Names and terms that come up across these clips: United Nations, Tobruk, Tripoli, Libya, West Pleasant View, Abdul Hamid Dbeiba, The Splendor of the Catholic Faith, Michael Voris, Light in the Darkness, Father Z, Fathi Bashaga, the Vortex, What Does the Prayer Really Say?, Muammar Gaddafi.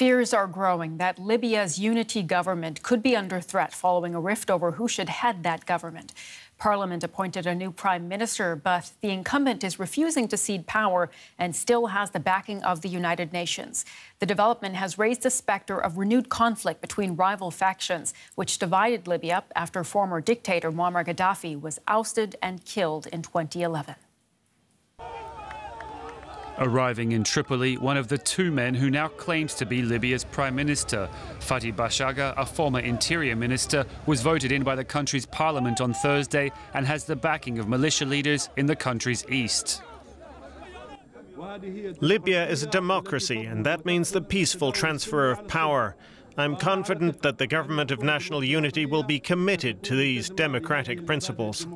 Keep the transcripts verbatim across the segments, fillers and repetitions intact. Fears are growing that Libya's unity government could be under threat following a rift over who should head that government. Parliament appointed a new prime minister, but the incumbent is refusing to cede power and still has the backing of the United Nations. The development has raised the specter of renewed conflict between rival factions, which divided Libya after former dictator Muammar Gaddafi was ousted and killed in twenty eleven. Arriving in Tripoli, one of the two men who now claims to be Libya's prime minister, Fathi Bashaga, a former interior minister, was voted in by the country's parliament on Thursday and has the backing of militia leaders in the country's east. Libya is a democracy, and that means the peaceful transfer of power. I'm confident that the government of national unity will be committed to these democratic principles.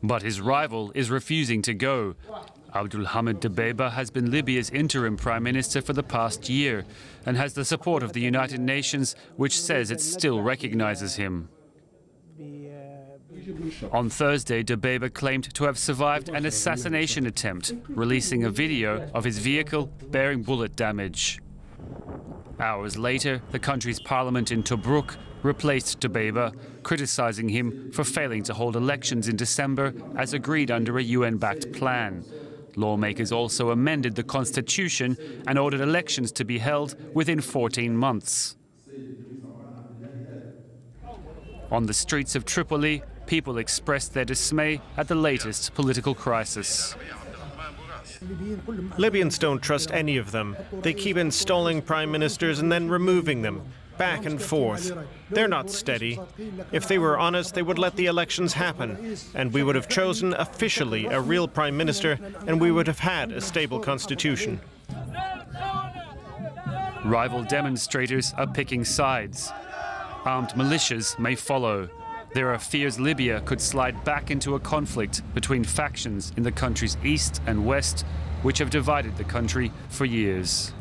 But his rival is refusing to go. Abdul Hamid Dbeiba has been Libya's interim prime minister for the past year and has the support of the United Nations, which says it still recognizes him. On Thursday, Dbeiba claimed to have survived an assassination attempt, releasing a video of his vehicle bearing bullet damage. Hours later, the country's parliament in Tobruk replaced Dbeiba, criticizing him for failing to hold elections in December as agreed under a U N-backed plan. Lawmakers also amended the constitution and ordered elections to be held within fourteen months. On the streets of Tripoli, people expressed their dismay at the latest political crisis. Libyans don't trust any of them. They keep installing prime ministers and then removing them, back and forth. They're not steady. If they were honest, they would let the elections happen, and we would have chosen officially a real prime minister, and we would have had a stable constitution. Rival demonstrators are picking sides. Armed militias may follow. There are fears Libya could slide back into a conflict between factions in the country's east and west, which have divided the country for years.